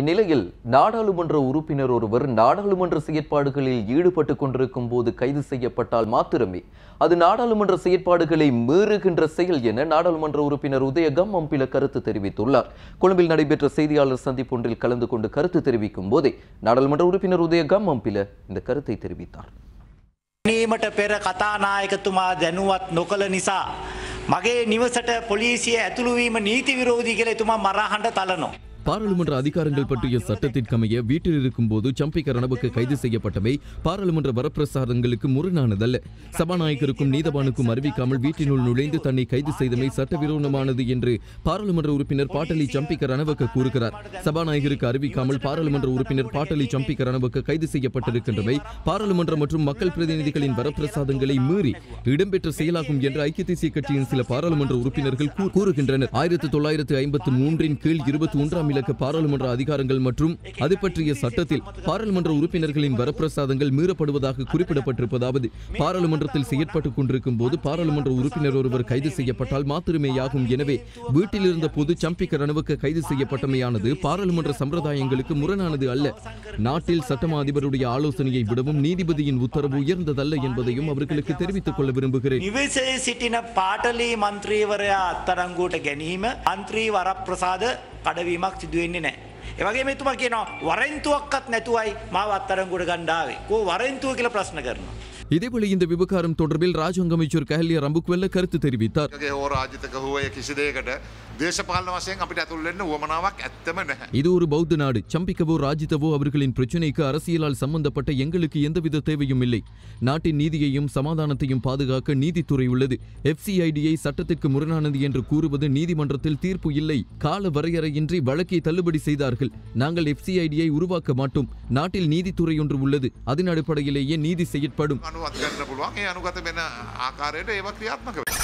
இந்நிலையில் நாடாளுமன்ற உறுப்பினர் ஒருவர் நாடாளுமன்ற செயற்பாடுகளில் ஈடுபட்டுக் கொண்டிருக்கும் போது கைது செய்யப்பட்டால் மாத்திரமே அது நாடாளுமன்ற செயற்பாடுகளை மீறுகின்ற செயல் என நாடாளுமன்ற உறுப்பினர் உதயகம் அம்பில கருத்து தெரிவித்துள்ளார். கொழும்பில் நடைபெற்ற செய்தியாளர் சந்திப்பு ஒன்றில் கலந்து கொண்டு கருத்து தெரிவிக்கும் போதே நாடாளுமன்ற உறுப்பினர் உதயகம் அம்பில இந்த கருத்தை தெரிவித்தார். பாராளுமன்ற அதிகாரங்கள் பற்றிய சட்டத்திற்கமைய வீட்டில் இருக்கும் போது சம்பிக்க ரணவக்க கைது செய்யப்பட்டமை பாராளுமன்ற வரப்பிரசாதங்களுக்கு முரணானதல்ல. சபாநாயகருக்கும் நீதவானுக்கும் அறிவிக்காமல் வீட்டினுள் நுழைந்து தன்னை கைது செய்தமை சட்டவிரோதமானது என்று பாராளுமன்ற உறுப்பினர் பாட்டலி சம்பிக்க ரணவக்க கூறுகிறார். சபாநாயகருக்கு அறிவிக்காமல் பாராளுமன்ற உறுப்பினர் பாட்டலி சம்பிக்க ரணவக்க கைது செய்யப்பட்டிருக்கின்றவை பாராளுமன்ற மற்றும் மக்கள் பிரதிநிதிகளின் வரப்பிரசாதங்களை மீறி இடம்பெற்ற செயலாகும் என்று ஐக்கிய தேசிய கட்சியின் சில பாராளுமன்ற உறுப்பினர்கள் கூறுகின்றனர். 1953 கீழ் 21 பாராளுமன்ற அதிகாரங்கள் மற்றும் அது பற்றிய சட்டத்தில் பாராளுமன்ற உறுப்பினர்களின் வரப்பிரசாதங்கள் மீறப்படுவதாக குறிப்பிடப்பட்டிருப்பதாவது பாராளுமன்றத்தில் செயற்பட்டுக் கொண்டிருக்கும் போது பாராளுமன்ற உறுப்பினர் ஒருவர் கைது செய்யப்பட்டால் மாத்திரமேயாகும். எனவே வீட்டில் இருந்த போது சம்பிக்க ரணவக்க கைது செய்யப்பட்டமையானது பாராளுமன்ற சம்பிரதாயங்களுக்கு முரணானது அல்ல. நாட்டில் சட்டமா அதிபருடைய ஆலோசனையை விடவும் நீதிபதியின் உத்தரவு உயர்ந்ததல்ல என்பதையும் அவர்களுக்கு தெரிவித்துக் கொள்ள விரும்புகிறேன். කඩවීමක් සිදු වෙන්නේ නැහැ. ඒ වගේම එතුමා කියනවා වරෙන්තුවක්වත් නැතුවයි මාව අත්තරංගුවට ගන්න ආවේ. කො වරෙන්තුව කියලා ප්‍රශ්න කරනවා. இதேபோல இந்த விவகாரம் தொடர்பில் ராஜாங்க அமைச்சர் கஹலிய ரம்புக்வெல்ல கருத்து தெரிவித்தார். இது ஒரு பௌத்த நாடு. சம்பிக்கவோ ராஜிதவோ அவர்களின் பிரச்சனைக்கு அரசியலால் சம்பந்தப்பட்ட எங்களுக்கு எந்தவித தேவையும் இல்லை. நாட்டின் நீதியையும் சமாதானத்தையும் பாதுகாக்க நீதித்துறை உள்ளது. FCIDயை சட்டத்திற்கு முரணானது என்று கூறுவது நீதிமன்றத்தில் தீர்ப்பு இல்லை. கால வரையறையின்றி வழக்கை தள்ளுபடி செய்தார்கள். நாங்கள் FCIDயை உருவாக்க மாட்டோம். நாட்டில் நீதித்துறை ஒன்று உள்ளது. அதன் அடிப்படையிலேயே நீதி செயற்படும். අනුවත් කරන්න පුළුවන් ඒ අනුගත වෙන ආකාරයට ඒවා ක්‍රියාත්මක